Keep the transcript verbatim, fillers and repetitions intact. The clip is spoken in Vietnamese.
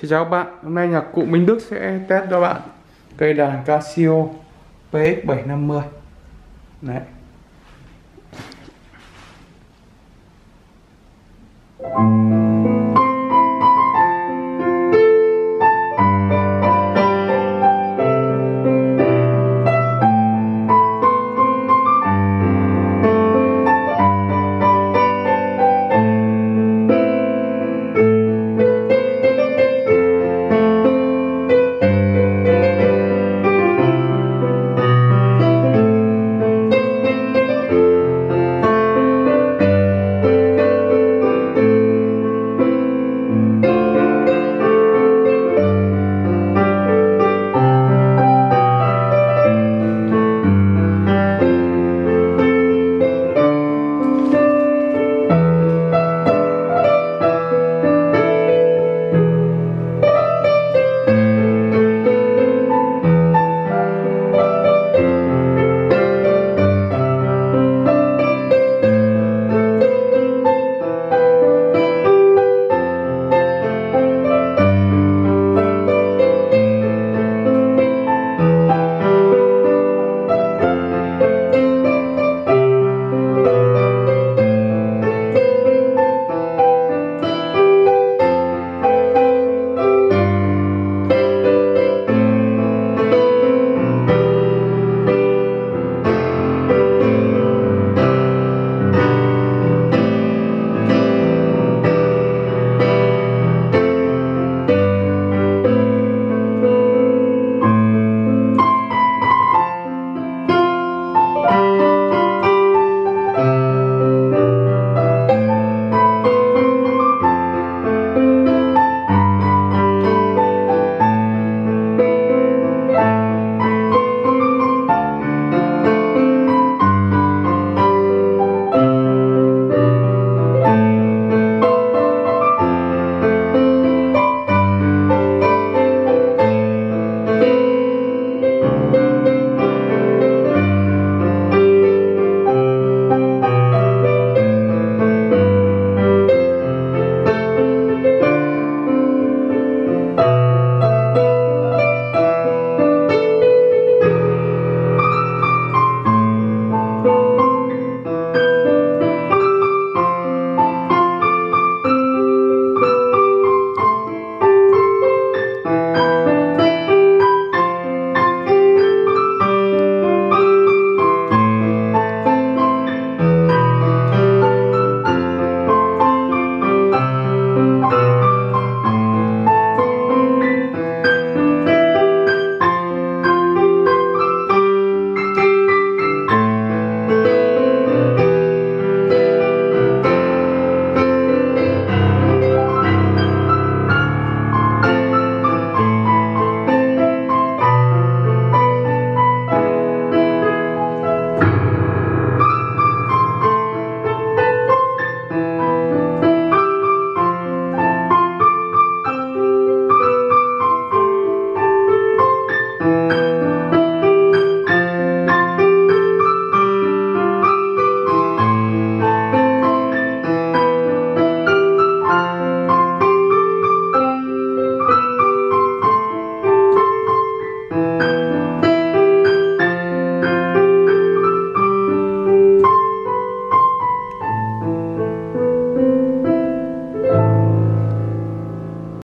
Xin chào các bạn, hôm nay nhạc cụ Minh Đức sẽ test cho bạn cây đàn Casio pê ích bảy trăm năm mươi. Đấy.